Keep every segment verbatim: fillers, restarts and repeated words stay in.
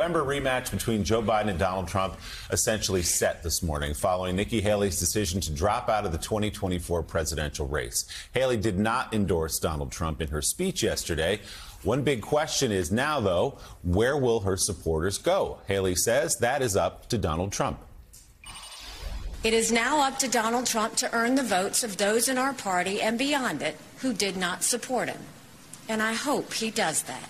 November rematch between Joe Biden and Donald Trump essentially set this morning following Nikki Haley's decision to drop out of the twenty twenty-four presidential race. Haley did not endorse Donald Trump in her speech yesterday. One big question is now, though, where will her supporters go? Haley says that is up to Donald Trump. It is now up to Donald Trump to earn the votes of those in our party and beyond it who did not support him. And I hope he does that.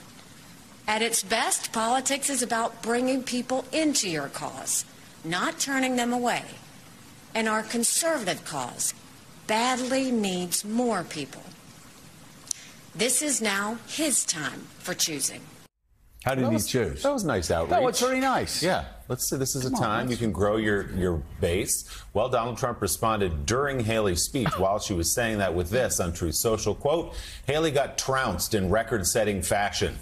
At its best, politics is about bringing people into your cause, not turning them away. And our conservative cause badly needs more people. This is now his time for choosing. How did he choose? That was nice outreach. That was very nice. Yeah. Let's say this is a time you can grow your, your base. Well, Donald Trump responded during Haley's speech while she was saying that with this on Truth Social, quote, "Haley got trounced in record-setting fashion."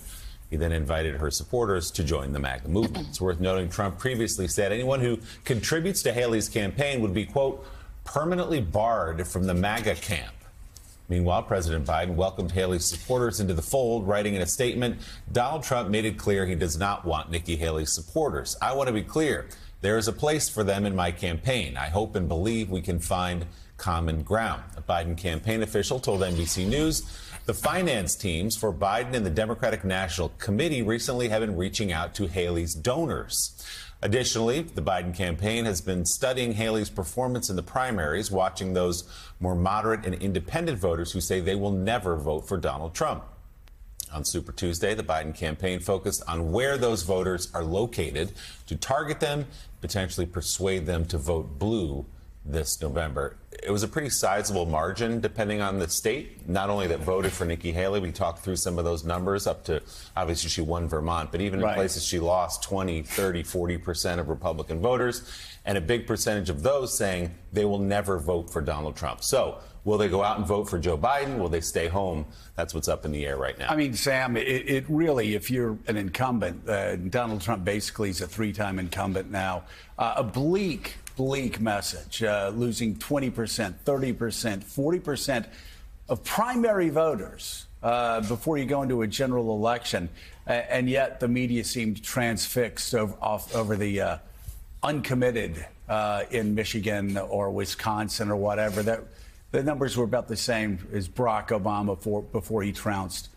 He then invited her supporters to join the MAGA movement. It's worth noting Trump previously said anyone who contributes to Haley's campaign would be, quote, permanently barred from the MAGA camp. Meanwhile, President Biden welcomed Haley's supporters into the fold, writing in a statement, Donald Trump made it clear he does not want Nikki Haley's supporters. I want to be clear. There is a place for them in my campaign. I hope and believe we can find common ground. A Biden campaign official told N B C News the finance teams for Biden and the Democratic National Committee recently have been reaching out to Haley's donors. Additionally, the Biden campaign has been studying Haley's performance in the primaries, watching those more moderate and independent voters who say they will never vote for Donald Trump. On Super Tuesday, the Biden campaign focused on where those voters are located to target them, potentially persuade them to vote blue this November. It was a pretty sizable margin, depending on the state, not only that voted for Nikki Haley. We talked through some of those numbers up to, obviously, she won Vermont, but even right. in places she lost twenty, thirty, forty percent of Republican voters, and a big percentage of those saying they will never vote for Donald Trump. So will they go out and vote for Joe Biden? Will they stay home? That's what's up in the air right now. I mean, Sam, it, it really, if you're an incumbent, uh, Donald Trump basically is a three-time incumbent now, uh, a bleak bleak message, uh, losing twenty percent, thirty percent, forty percent of primary voters uh, before you go into a general election. Uh, and yet the media seemed transfixed over, off, over the uh, uncommitted uh, in Michigan or Wisconsin or whatever. That, the numbers were about the same as Barack Obama for, before he trounced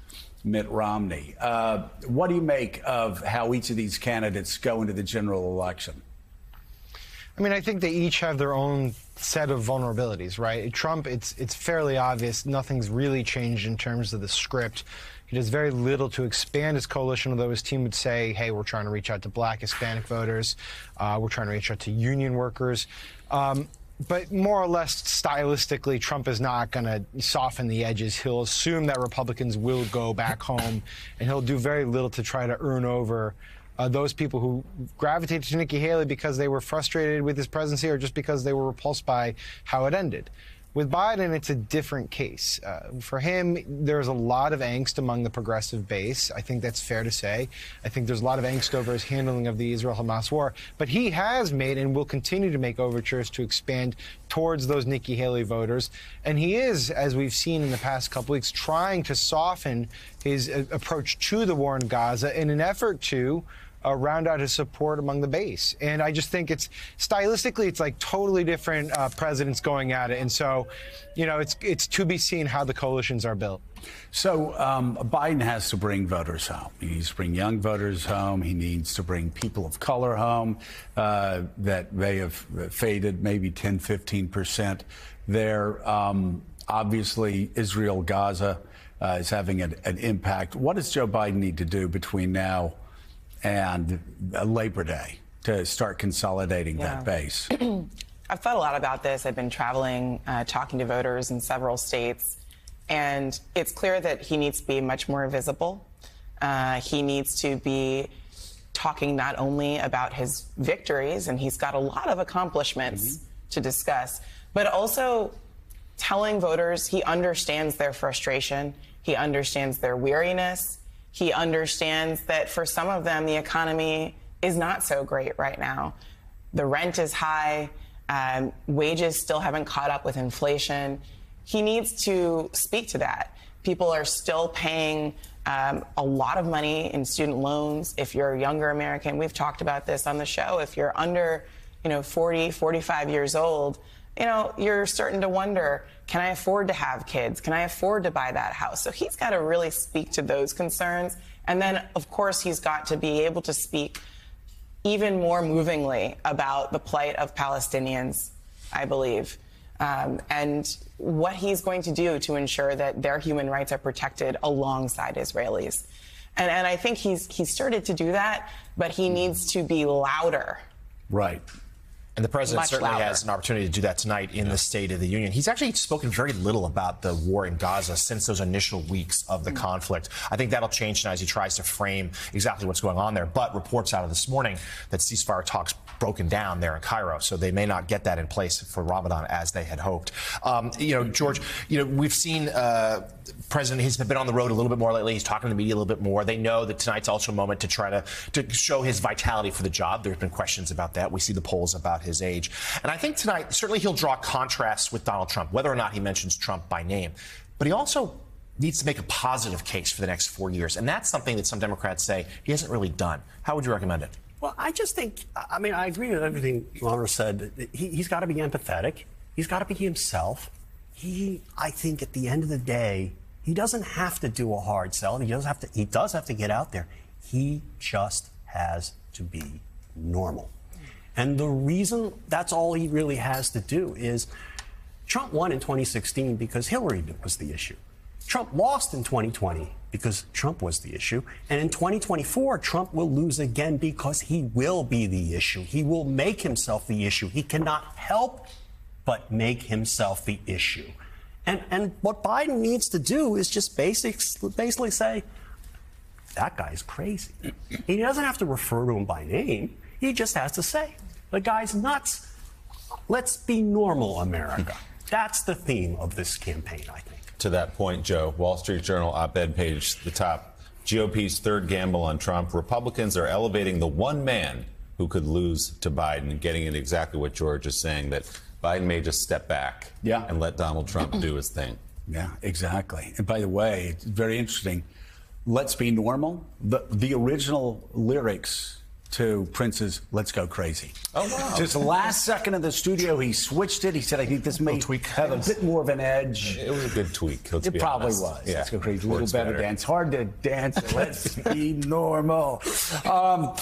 Mitt Romney. Uh, what do you make of how each of these candidates go into the general election? I mean, I think they each have their own set of vulnerabilities, right? Trump, it's it's fairly obvious nothing's really changed in terms of the script. He does very little to expand his coalition, although his team would say, hey, we're trying to reach out to black, Hispanic voters. Uh, we're trying to reach out to union workers. Um, But more or less stylistically, Trump is not going to soften the edges. He'll assume that Republicans will go back home, and he'll do very little to try to earn over uh, those people who gravitated to Nikki Haley because they were frustrated with his presidency or just because they were repulsed by how it ended. With Biden, it's a different case. Uh, for him, there's a lot of angst among the progressive base. I think that's fair to say. I think there's a lot of angst over his handling of the Israel-Hamas war. But he has made and will continue to make overtures to expand towards those Nikki Haley voters. And he is, as we've seen in the past couple weeks, trying to soften his uh, approach to the war in Gaza in an effort to Uh, round out his support among the base. And I just think it's stylistically, it's like totally different uh, presidents going at it. And so, you know, it's it's to be seen how the coalitions are built. So um, Biden has to bring voters home. He needs to bring young voters home. He needs to bring people of color home uh, that may have faded maybe ten, fifteen percent there. Um, obviously, Israel, Gaza uh, is having an, an impact. What does Joe Biden need to do between now and Labor Day to start consolidating yeah. that base? I've thought a lot about this. I've been traveling, uh, talking to voters in several states, and it's clear that he needs to be much more visible. Uh, he needs to be talking not only about his victories, and he's got a lot of accomplishments mm-hmm. to discuss, but also telling voters he understands their frustration, he understands their weariness, he understands that for some of them, the economy is not so great right now. The rent is high. Um, wages still haven't caught up with inflation. He needs to speak to that. People are still paying um, a lot of money in student loans. If you're a younger American, we've talked about this on the show. If you're under, you know, forty, forty-five years old, you know, you're starting to wonder, can I afford to have kids? Can I afford to buy that house? So he's got to really speak to those concerns. And then, of course, he's got to be able to speak even more movingly about the plight of Palestinians, I believe, um, and what he's going to do to ensure that their human rights are protected alongside Israelis. And, and I think he's, he's started to do that, but he needs to be louder. Right. And the president Much certainly louder. has an opportunity to do that tonight in yeah. the State of the Union. He's actually spoken very little about the war in Gaza since those initial weeks of the mm-hmm. conflict. I think that'll change tonight as he tries to frame exactly what's going on there. But reports out of this morning that ceasefire talks broken down there in Cairo, so they may not get that in place for Ramadan as they had hoped. Um, you know, George, you know, we've seen uh, president, he's been on the road a little bit more lately. He's talking to the media a little bit more. They know that tonight's also a moment to try to, to show his vitality for the job. There's been questions about that. We see the polls about his age. And I think tonight, certainly he'll draw contrasts with Donald Trump, whether or not he mentions Trump by name. But he also needs to make a positive case for the next four years. And that's something that some Democrats say he hasn't really done. How would you recommend it? Well, I just think, I mean, I agree with everything Laura said. He, he's got to be empathetic. He's got to be himself. He, I think, at the end of the day, he doesn't have to do a hard sell. He does have to, he does have to get out there. He just has to be normal. And the reason that's all he really has to do is Trump won in twenty sixteen because Hillary was the issue. Trump lost in twenty twenty because Trump was the issue. And in twenty twenty-four, Trump will lose again because he will be the issue. He will make himself the issue. He cannot help but make himself the issue. And, and what Biden needs to do is just basics, basically say, that guy's crazy. He doesn't have to refer to him by name. He just has to say, the guy's nuts. Let's be normal, America. That's the theme of this campaign, I think. To that point, Joe, Wall Street Journal op-ed page, the top, G O P's third gamble on Trump. Republicans are elevating the one man who could lose to Biden, getting into exactly what George is saying, that Biden may just step back yeah. and let Donald Trump do his thing. Yeah, exactly. And by the way, it's very interesting. Let's be normal. The, the original lyrics to Prince's Let's Go Crazy. Oh, wow. Just last second in the studio, he switched it. He said, I think this may tweak have a bit more of an edge. It was a good tweak. Let's it be probably honest. was. Yeah. Let's Go Crazy. A little better, better dance. Hard to dance. Let's be normal. Um,